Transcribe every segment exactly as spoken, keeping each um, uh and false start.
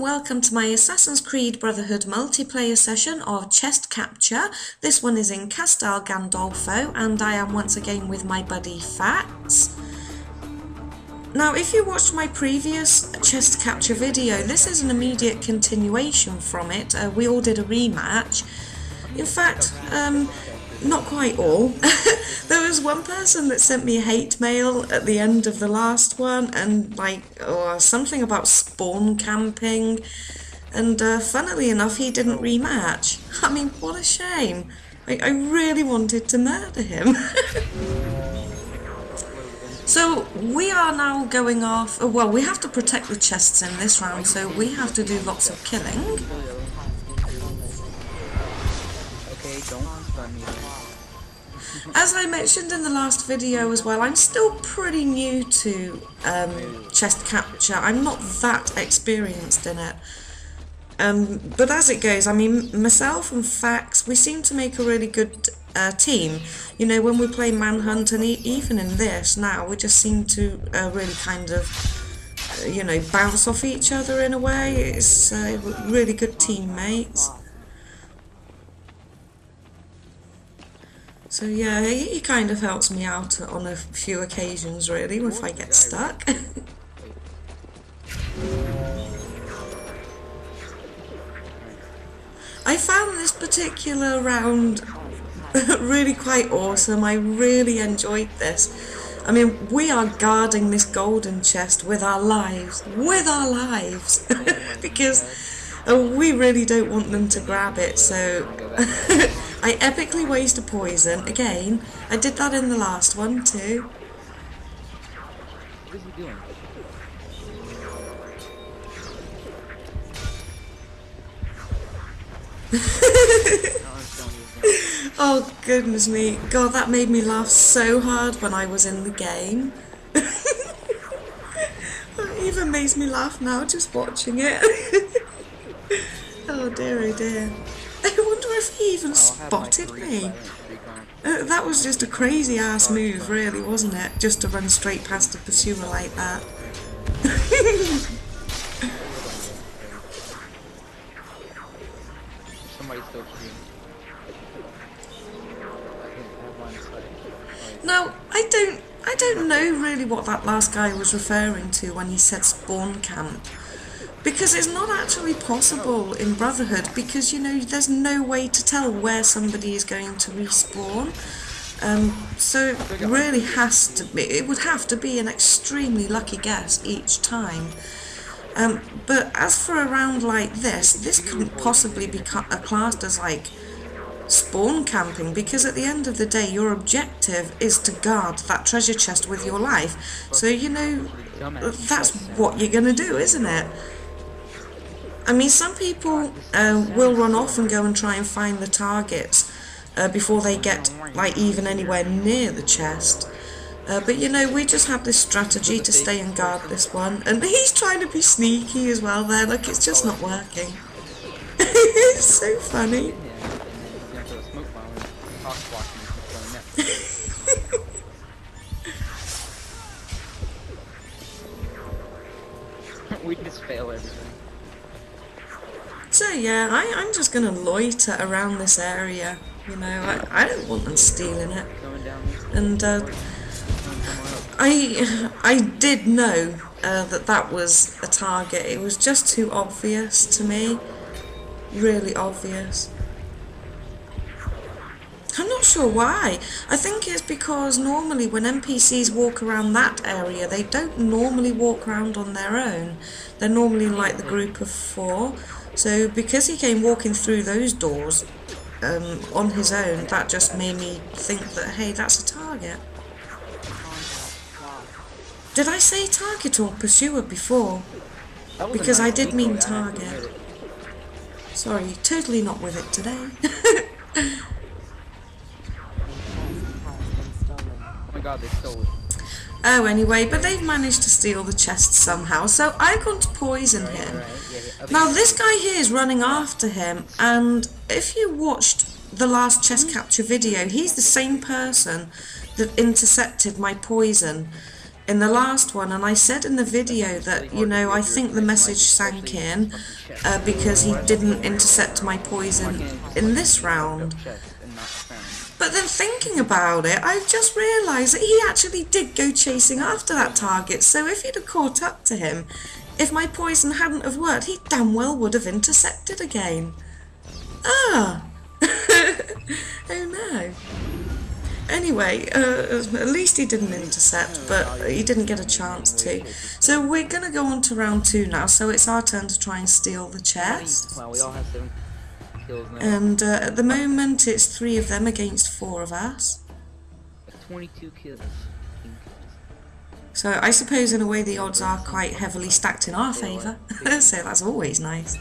and welcome to my Assassin's Creed Brotherhood multiplayer session of Chest Capture. This one is in Castel Gandolfo and I am once again with my buddy Phactzz. Now if you watched my previous Chest Capture video, this is an immediate continuation from it. Uh, we all did a rematch. In fact, um, not quite all. There was one person that sent me hate mail at the end of the last one, and like oh, something about spawn camping, and uh, funnily enough he didn't rematch. I mean, what a shame. I, I really wanted to murder him. So we are now going off, well, we have to protect the chests in this round, so we have to do lots of killing. As I mentioned in the last video as well, I'm still pretty new to um, chest capture. I'm not that experienced in it. Um, but as it goes, I mean, myself and Phactzz, we seem to make a really good uh, team. You know, when we play Manhunt, and e even in this now, we just seem to uh, really kind of, uh, you know, bounce off each other in a way. It's uh, really good teammates. So yeah, he, he kind of helps me out on a few occasions really, if I get stuck. I found this particular round really quite awesome. I really enjoyed this. I mean, we are guarding this golden chest with our lives, with our lives, because Uh, we really don't want them to grab it, so I epically waste a poison again. I did that in the last one too. What is he doing? Oh goodness me, God, that made me laugh so hard when I was in the game. It even makes me laugh now just watching it. Oh dear, oh dear. I wonder if he even spotted me. Uh, that was just a crazy ass move really, wasn't it? Just to run straight past a pursuer like that. Now, I don't, I don't know really what that last guy was referring to when he said spawn camp. Because it's not actually possible in Brotherhood, because, you know, there's no way to tell where somebody is going to respawn. Um, so it really has to be, it would have to be an extremely lucky guess each time. Um, but as for a round like this, this couldn't possibly be classed as, like, spawn camping, because at the end of the day your objective is to guard that treasure chest with your life. So, you know, that's what you're going to do, isn't it? I mean, some people uh, will run off and go and try and find the targets uh, before they get, like, even anywhere near the chest. Uh, but, you know, we just have this strategy to stay and guard this one. And he's trying to be sneaky as well there. Look, it's just not working. It's so funny. We just fail everything. So yeah, I, I'm just going to loiter around this area, you know, I, I don't want them stealing it. And uh, I, I did know uh, that that was a target, it was just too obvious to me, really obvious. I'm not sure why. I think it's because normally when N P Cs walk around that area, they don't normally walk around on their own. They're normally in, like, the group of four. So because he came walking through those doors um, on his own, that just made me think that, hey, that's a target. Did I say target or pursuer before? Because I did mean target. Sorry, totally not with it today. God, they stole it. Oh, anyway, but they've managed to steal the chest somehow, so I'm going to poison him. Right, right. Yeah, yeah. Now, this guy here is running after him, and if you watched the last chest capture video, he's the same person that intercepted my poison in the last one, and I said in the video that, you know, I think the message sank in uh, because he didn't intercept my poison in this round. But then thinking about it, I've just realised that he actually did go chasing after that target, so if he'd have caught up to him, if my poison hadn't have worked, he damn well would have intercepted again. Ah! Oh no. Anyway, uh, at least he didn't intercept, but he didn't get a chance to. So we're going to go on to round two now, so it's our turn to try and steal the chest. Well, we all have seven kills now. And uh, at the moment it's three of them against four of us. twenty-two kills. So I suppose in a way the odds are quite heavily stacked in our favour, so that's always nice.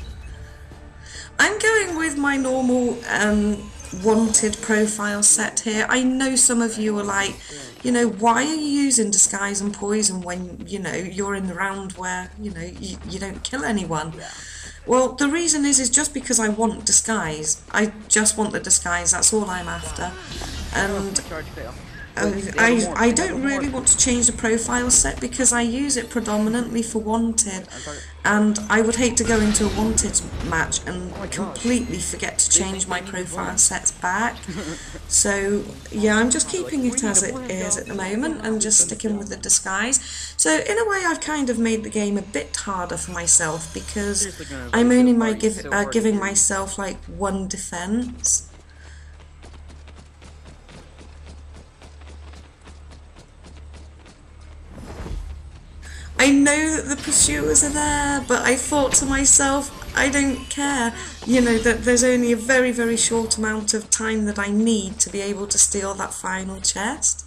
I'm going with my normal um, wanted profile set here. I know some of you are like, you know, why are you using disguise and poison when, you know, you're in the round where, you know, you, you don't kill anyone? Well, the reason is is just because I want disguise. I just want the disguise, that's all I'm after. And I, I, I don't really want to change the profile set because I use it predominantly for wanted, and I would hate to go into a wanted match and completely forget to change my profile sets back. So yeah, I'm just keeping it as it is at the moment and just sticking with the disguise. So in a way I've kind of made the game a bit harder for myself because I'm only my give, uh, giving myself like one defense. I know that the pursuers are there, but I thought to myself, I don't care, you know, that there's only a very, very short amount of time that I need to be able to steal that final chest.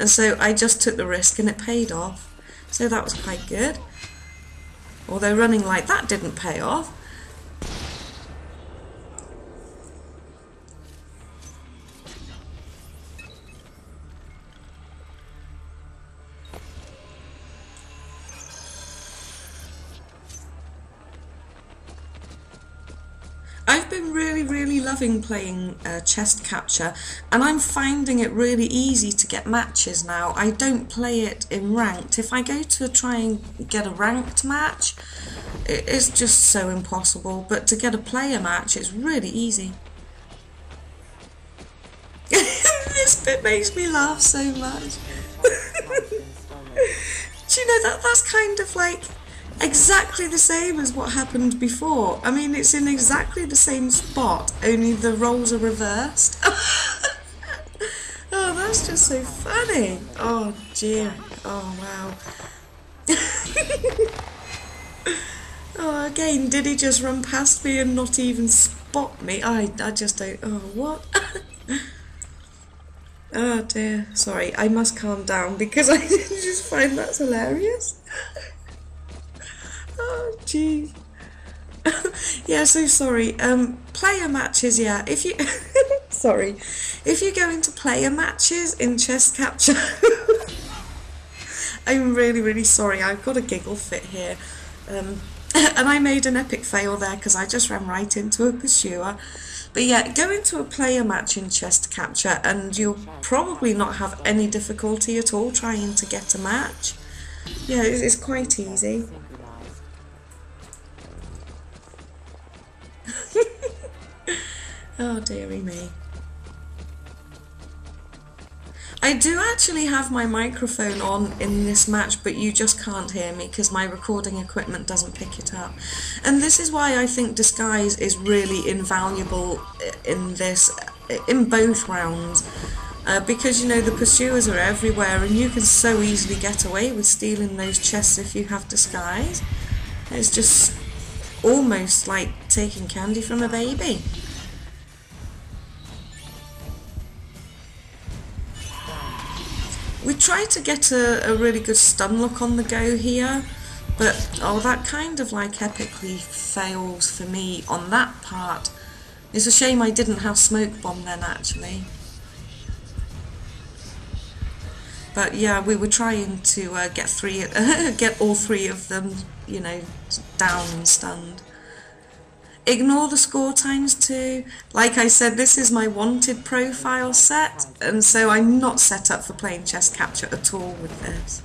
And so I just took the risk and it paid off. So that was quite good. Although running like that didn't pay off. I've been really, really loving playing uh, chest capture, and I'm finding it really easy to get matches now. I don't play it in ranked. If I go to try and get a ranked match, it is just so impossible, but to get a player match is really easy. This bit makes me laugh so much. Do you know, that that's kind of like exactly the same as what happened before. I mean, it's in exactly the same spot, only the roles are reversed. Oh, that's just so funny. Oh dear. Oh wow. Oh, again, did he just run past me and not even spot me? I, I just don't... Oh, what? Oh dear. Sorry, I must calm down because I just find that's hilarious. Oh gee. Yeah, so sorry. Um player matches, yeah. If you sorry. If you go into player matches in chest capture, I'm really, really sorry. I've got a giggle fit here. Um and I made an epic fail there because I just ran right into a pursuer. But yeah, go into a player match in chest capture and you'll probably not have any difficulty at all trying to get a match. Yeah, it's, it's quite easy. Oh dearie me. I do actually have my microphone on in this match, but you just can't hear me because my recording equipment doesn't pick it up. And this is why I think disguise is really invaluable in this, in both rounds. Uh, because, you know, the pursuers are everywhere and you can so easily get away with stealing those chests if you have disguise. It's just almost like taking candy from a baby. We tried to get a, a really good stun look on the go here, but oh, that kind of like epically fails for me on that part. It's a shame I didn't have smoke bomb then actually. But yeah, we were trying to uh, get three, get all three of them, you know, down and stunned. Ignore the score times too. Like I said, this is my wanted profile set, and so I'm not set up for playing chest capture at all with this.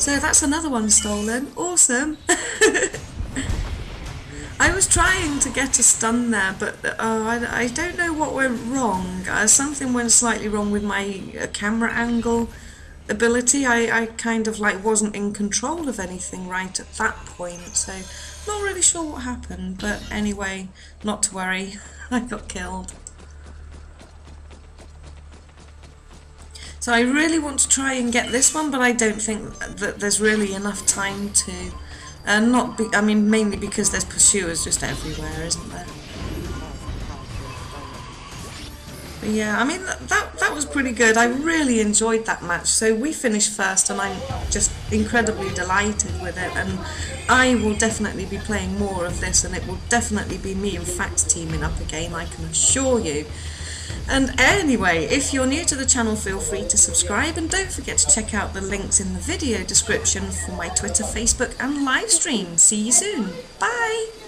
So that's another one stolen. Awesome. I was trying to get a stun there, but oh, I, I don't know what went wrong. Uh, something went slightly wrong with my uh, camera angle ability. I, I kind of like wasn't in control of anything right at that point, so not really sure what happened. But anyway, not to worry, I got killed. So I really want to try and get this one, but I don't think that there's really enough time to. Uh, not be, I mean, mainly because there's pursuers just everywhere, isn't there? But yeah, I mean, that, that, that was pretty good. I really enjoyed that match. So we finished first, and I'm just incredibly delighted with it. And I will definitely be playing more of this, and it will definitely be me and Phactzz teaming up again, I can assure you. And anyway, if you're new to the channel, feel free to subscribe, and don't forget to check out the links in the video description for my Twitter, Facebook and live stream. See you soon. Bye!